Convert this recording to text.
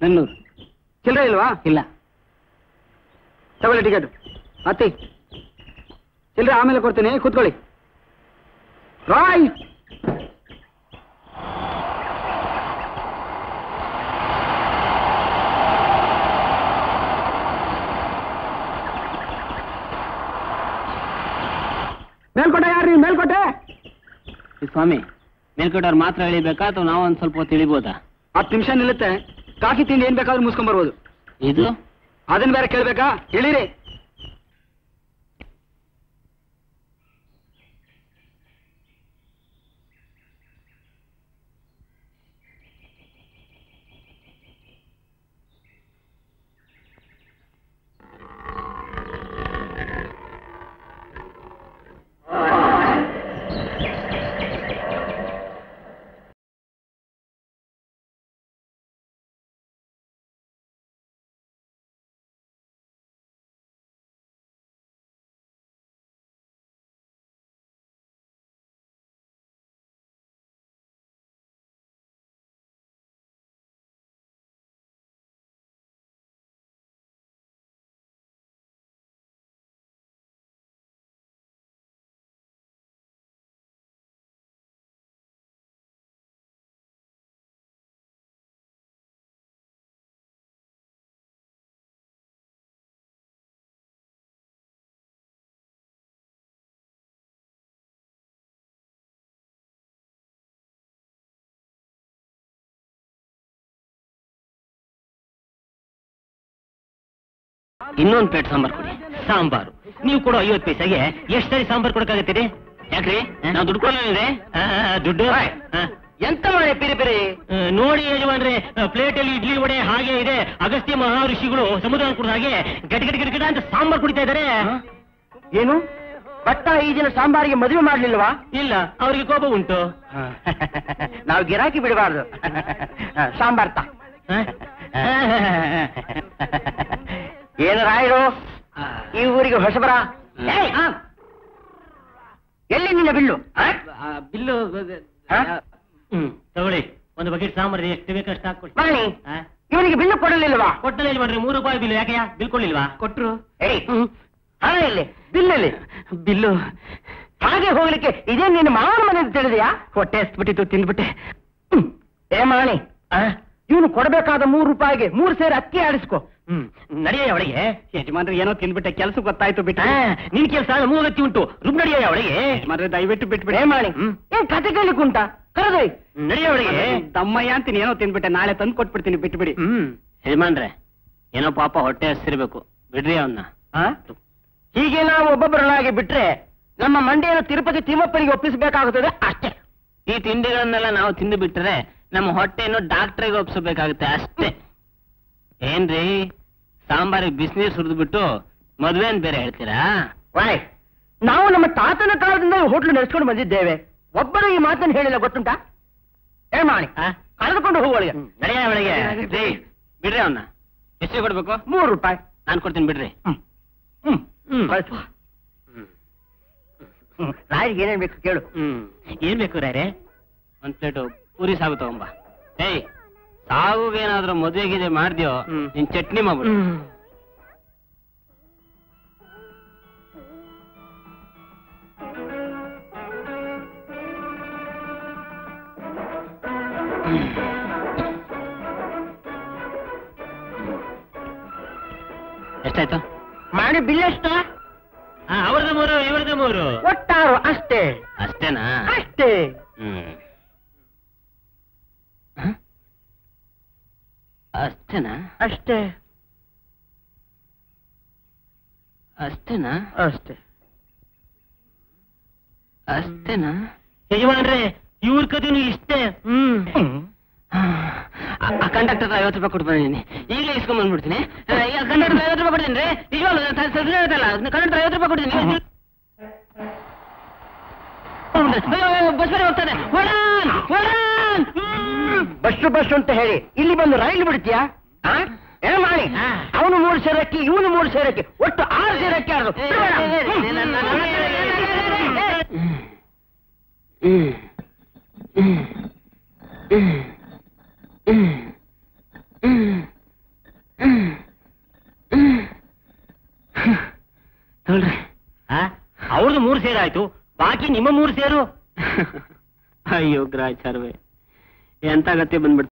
ಚಿಲ್ಲರೆ ಇಲ್ವಾ? ಇಲ್ಲ. ತಗೊಳ್ಳಿ ಟಿಕೆಟ್ ಅತ್ತಿ, ಚಿಲ್ಲರೆ ಆಮೇಲೆ ಕೊಡ್ತೀನಿ, ಕೂತ್ಕೊಳ್ಳಿ. ರಾಯ್ ಮೇಲ್ಕೋಟೆ ಯಾರು? ನೀವು ಮೇಲ್ಕೋಟೆ ಸ್ವಾಮಿ? ಮೇಲ್ಕೋಟೆಯವ್ರು ಮಾತ್ರ ಇಳಿಬೇಕಾ ಅಥವಾ ನಾವು ಒಂದ್ ಸ್ವಲ್ಪ ಹೊತ್ತು ಇಳಿಬೋದಾ? 10 ನಿಮಿಷ ನಿಲ್ಲುತ್ತೆ. ಕಾಫಿ ತಿಂಡಿ ಏನ್ ಬೇಕಾದ್ರೂ ಮುಗಿಸ್ಕೊಂಡ್ ಬರ್ಬೋದು. ಇದು ಅದನ್ನ ಬೇರೆ ಕೇಳ್ಬೇಕಾ? ಇಳಿರಿ. ಇನ್ನೊಂದು ಪ್ಲೇಟ್ ಸಾಂಬಾರ್ ಕೊಡಿ. ಸಾಂಬಾರು ನೀವು ಕೊಡೋ 50 ಪೈಸೆಗೆ ಎಷ್ಟು ಸರಿ ಸಾಂಬಾರ್ ಕೊಡಕಾಗತ್ತೀರಿ? ಯಾಕ್ರಿ, ನಾವು ದುಡ್ಡು ಕೊಡಲಿಲ್ಲ. ದುಡ್ಡು ಎಂತ ಮಾಡಿ ಪಿರಿ ಪಿರಿ ನೋಡಿ ಯಜಮಾನ್ರೆ, ಪ್ಲೇಟ್ ಅಲ್ಲಿ ಇಡ್ಲಿ ವಡೆ ಹಾಗೆ ಇದೆ. ಅಗಸ್ತ್ಯ ಮಹಾ ಋಷಿಗಳು ಸಮುದ್ರ ಕುಡಿದ ಹಾಗೆ ಗಟ್ಗಟ್ಗಟ್ಗಡ ಅಂತ ಸಾಂಬಾರ್ ಕುಡಿತಾ ಇದಾರೆ. ಏನು ಭಟ್ಟ ಈ ಜನ ಸಾಂಬಾರಿಗೆ ಮದುವೆ ಮಾಡ್ಲಿಲ್ವಾ? ಇಲ್ಲ, ಅವ್ರಿಗೆ ಕೋಪ ಉಂಟು. ನಾವು ಗಿರಾಕಿ ಬಿಡಬಾರ್ದು. ಸಾಂಬಾರ್ ತಾ ಏನು ರಾಯರು, ಈ ಊರಿಗೆ ಹೊಸಬರ? ಎಲ್ಲಿ ನಿನ್ನ ಬಿಲ್ಲು? ಬಿಲ್ಲು ತಗೊಳ್ಳಿ, ಒಂದು ಬಕೆಟ್ ಸಾಂಬಾರು ಎಷ್ಟು ಬೇಕು ಅಷ್ಟು ಹಾಕೊಳ್ಳಿ. ಇವನಿಗೆ ಬಿಲ್ಲು ಕೊಡಲಿಲ್ವಾ? ಕೊಟ್ಟಲಿಲ್ಲ ಮಾಡ್ರಿ, 3 ರೂಪಾಯಿ ಬಿಲ್ಲು. ಯಾಕೆಯಾ ಬಿಲ್ ಕೊಡ್ಲಿಲ್ವಾ? ಕೊಟ್ರು. ಹಣ ಎಲ್ಲಿ? ಬಿಲ್ಲಲ್ಲಿ. ಬಿಲ್ಲು ಹಾಗೆ ಹೋಗ್ಲಿಕ್ಕೆ ಇದೇ ನಿನ್ನ ಮಾವನ ಮನೆ ತಿಳಿದೆಯಾ? ಹೊಟ್ಟೆ ಎಸ್ಬಿಟ್ಟಿತ್ತು, ತಿಂದ್ಬಿಟ್ಟೆ. ಏ ಮಾಣಿ, ಇವನು ಕೊಡಬೇಕಾದ 3 ರೂಪಾಯಿಗೆ 3 ಸೇರು ಅಕ್ಕಿ ಆಡಿಸ್ಕೊ. ನಡೆಯ ಅವಳಿಗೆ. ಯಜಮಾನ್ರೆ ಏನೋ ತಿಂದ್ಬಿಟ್ಟೆ, ಕೆಲಸ ಗೊತ್ತಾಯ್ತು ಬಿಟ್ಟ. ನಿನ್ ಕೆಲಸ ಮೂಗತ್ತಿ ಉಂಟು, ರುಬ್ ನಡೆಯ ಅವಳಿಗೆ. ಯಜಮಾನ್ರೆ ದಯವಿಟ್ಟು ಬಿಟ್ಬಿಟ್ಟೆ. ಮಾಡಿ ಏನ್ ಕತೆ ಕೇಳಿಕ್ ಉಂಟಾ? ಕರೆದೊಯ್ ನಡೆಯ ಅವಳಿಗೆ. ತಮ್ಮಯ್ಯ ಅಂತೀನಿ, ಏನೋ ತಿಂದ್ಬಿಟ್ಟೆ, ನಾಳೆ ತಂದು ಕೊಟ್ಬಿಡ್ತೀನಿ, ಬಿಟ್ಬಿಡಿ. ಯಜಮಾನ್ರೆ ಏನೋ ಪಾಪ ಹೊಟ್ಟೆ ಹಸಿರ್ಬೇಕು, ಬಿಡ್ರಿ ಅವನ್ನ. ಹೀಗೆ ನಾವು ಒಬ್ಬೊಬ್ಬರನ್ನಾಗಿ ಬಿಟ್ರೆ ನಮ್ಮ ಮಂಡಿಯನ್ನು ತಿರುಪತಿ ತಿಮ್ಮಪ್ಪನಿಗೆ ಒಪ್ಪಿಸಬೇಕಾಗುತ್ತದೆ ಅಷ್ಟೇ. ಈ ತಿಂಡಿಗಳನ್ನೆಲ್ಲ ನಾವು ತಿಂದು ಬಿಟ್ರೆ ನಮ್ಮ ಹೊಟ್ಟೆಯನ್ನು ಡಾಕ್ಟ್ರಿಗೆ ಒಪ್ಸಬೇಕಾಗುತ್ತೆ ಅಷ್ಟೇ. ಏನ್ರಿ ಸಾಂಬಾರಿಗೆ ಬಿಸಿನೀರು ಸುರಿದು ಬಿಟ್ಟು ಮದ್ವೆ ಅಂತ ಬೇರೆ ಹೇಳ್ತೀರಾ? ವಾಯ್, ನಾವು ನಮ್ಮ ತಾತನ ಕಾಲದಿಂದ ಹೋಟ್ಲು ನಡೆಸ್ಕೊಂಡು ಬಂದಿದ್ದೇವೆ. ಒಬ್ಬರು ಈ ಮಾತನ್ನು ಹೇಳಿಲ್ಲ, ಗೊತ್ತುಂಟಾ? ಏನ್ ಮಾಡಿ ಕಳೆದುಕೊಂಡು ಹೋಗೋಳಿಗೆ. ನಡೆಯ ಅವಳಿಗೆ. ಬಿಡ್ರಿ ಅವನ್ನ. ಎಷ್ಟು ಕೊಡ್ಬೇಕು? 3 ರೂಪಾಯಿ ನಾನು ಕೊಡ್ತೀನಿ, ಬಿಡ್ರಿ. ರಾಯ್ಗೆ ಏನೇನ್ ಬೇಕು ಕೇಳು. ಏನ್ ಬೇಕು ರಾಯ್ರೆ? 1 ಪ್ಲೇಟು ಪೂರಿ ಸಾಗು ತಗೊಂಬ. ಏಯ್, ಸಾಗುಗೇನಾದ್ರೂ ಮದುವೆಗಿದೆ ಮಾಡ್ದ್ಯೋ, ನಿನ್ ಚಟ್ನಿ ಮಾಡ್ಬಿಡು. ಎಷ್ಟಾಯ್ತು ಮಾಡಿ? ಬಿಲ್ ಎಷ್ಟ? ಅವ್ರದ್ದು 3, ಇವ್ರದ್ದು 3, ಒಟ್ಟಾರು. ಅಷ್ಟೇ? ಅಷ್ಟೇನಾ? ಅಷ್ಟೇ. ಅಷ್ಟೇನಾ? ಅಷ್ಟೇ. ಅಷ್ಟೇನಾ? ಅಷ್ಟೇ. ಅಷ್ಟೇನಾ? ಯಜಮಾನ್ರೆ ಇವ್ರ ಕದೀನಿ ಇಷ್ಟೇ. ಕಂಡಕ್ಟರ್ 50 ರೂಪಾಯಿ ಕೊಟ್ಟು ಬಂದಿದ್ದೀನಿ, ಈಗಲೇ ಇಸ್ಕೊಂಡ್ ಬಂದ್ಬಿಡ್ತೀನಿ. ಕಂಡಕ್ಟರ್ 50 ರೂಪಾಯಿ ಕೊಡ್ತೀನಿ ರೀ, ನಿಜವಾಗ್ಲೂ ಸರಿಯಾಗಲ್ಲ. ಕಂಡಕ್ಟರ್ 50 ರೂಪಾಯಿ ಕೊಡ್ತೀನಿ. ಬಸ್ ಬೇರೆ ಹೋಗ್ತದೆ. ಬಸ್ ಅಂತ ಹೇಳಿ ಇಲ್ಲಿ ಬಂದು ರೈಲು ಬಿಡ್ತೀಯಾ? ಏನ್ ಮಾಡಿ, ಅವನು 3 ಸೇರಕ್ಕೆ, ಇವನು 3 ಸೇರಕ್ಕೆ, ಒಟ್ಟು 6 ಸೇರಕ್ಕೆ. ಅವ್ರದ್ದು 3 ಸೇರು ಆಯ್ತು, ಬಾಕಿ ನಿಮ್ಮ 3 ಸೇರು. ಅಯ್ಯೋ ಗ್ರಾಚಾರವೇ, ಎಂತ ಗತಿ ಬಂದ್ಬಿಡ್ತು.